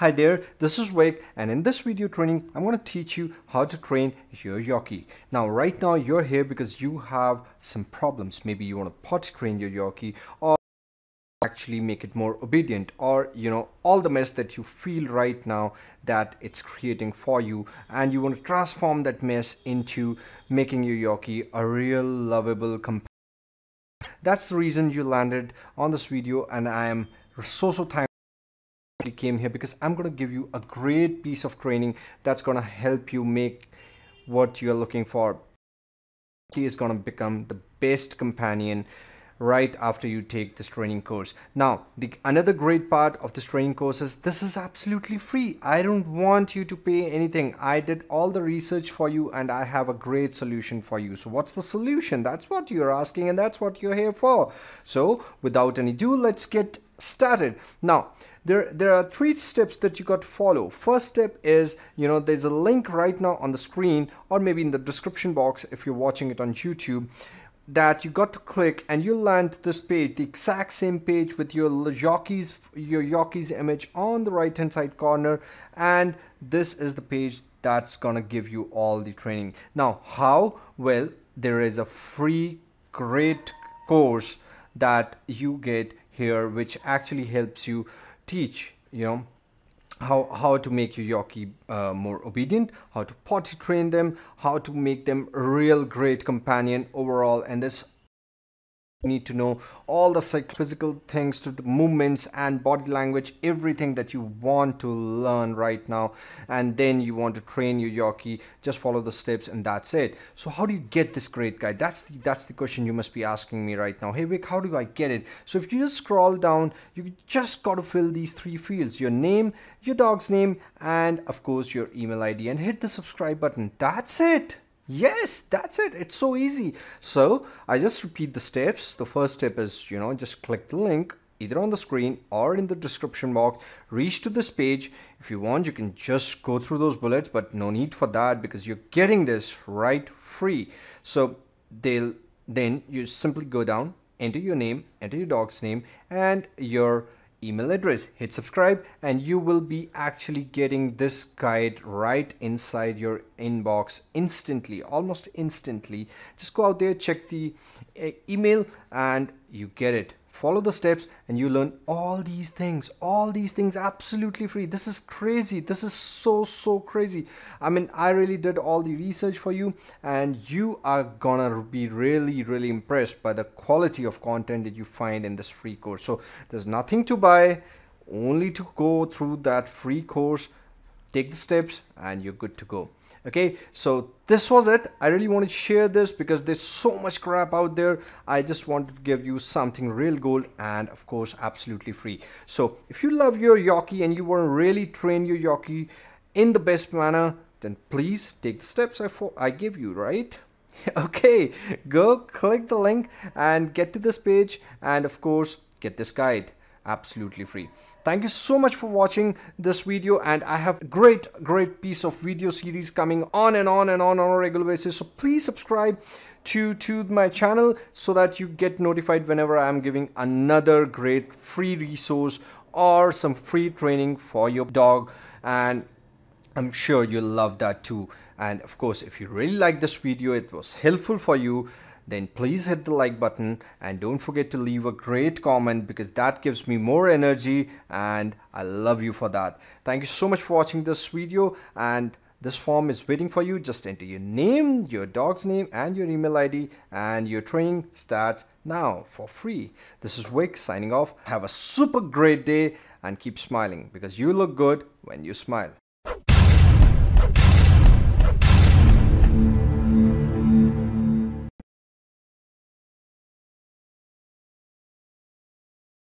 Hi there, this is Vic, and in this video training I'm going to teach you how to train your Yorkie. Now right now you're here because you have some problems. Maybe you want to potty train your Yorkie or actually make it more obedient, or you know, all the mess that you feel right now that it's creating for you, and you want to transform that mess into making your Yorkie a real lovable companion. That's the reason you landed on this video, and I am so thankful came here because I'm going to give you a great piece of training that's going to help you make what you're looking for. He is going to become the best companion right after you take this training course. Now, another great part of this training course is this is absolutely free. I don't want you to pay anything. I did all the research for you and I have a great solution for you. So what's the solution? That's what you're asking and that's what you're here for. So without any ado, let's get started. Now, there are three steps that you got to follow. First step is, you know, there's a link right now on the screen or maybe in the description box if you're watching it on YouTube that you got to click, and you'll land this page, the exact same page with your Yorkie's image on the right hand side corner, and this is the page that's gonna give you all the training. Now how? Well, there is a free great course that you get here which actually helps you teach, you know, how to make your Yorkie more obedient, how to potty train them, how to make them a real great companion overall. And this you need to know all the physical things to the movements and body language, everything that you want to learn right now, and then you want to train your Yorkie. Just follow the steps and that's it. So how do you get this great guide? That's the question you must be asking me right now. Hey Vic, how do I get it? So if you just scroll down, you just got to fill these three fields: your name, your dog's name, and of course your email ID, and hit the subscribe button. That's it. Yes, that's it. It's so easy. So I just repeat the steps. The first step is, you know, just click the link either on the screen or in the description box, reach to this page. If you want, you can just go through those bullets, but no need for that because you're getting this right free. So then you simply go down, enter your name, enter your dog's name and your email address, hit subscribe, and you will be actually getting this guide right inside your inbox instantly, almost instantly. Just go out there, check the email and you get it. Follow the steps and you learn all these things absolutely free. This is crazy. This is so crazy. I mean, I really did all the research for you and you are gonna be really impressed by the quality of content that you find in this free course. So there's nothing to buy, only to go through that free course, take the steps and you're good to go. Okay, so this was it. I really want to share this because there's so much crap out there. I just want to give you something real gold and of course absolutely free. So if you love your Yorkie and you want to really train your Yorkie in the best manner, then please take the steps I give you, right? Okay, go click the link and get to this page and of course get this guide absolutely free. Thank you so much for watching this video, and I have a great piece of video series coming on a regular basis. So please subscribe to my channel so that you get notified whenever I'm giving another great free resource or some free training for your dog, and I'm sure you'll love that too. And of course, if you really like this video, it was helpful for you, then please hit the like button and don't forget to leave a great comment because that gives me more energy and I love you for that. Thank you so much for watching this video, and this form is waiting for you. Just enter your name, your dog's name and your email ID, and your training starts now for free. This is Vic signing off. Have a super great day and keep smiling because you look good when you smile.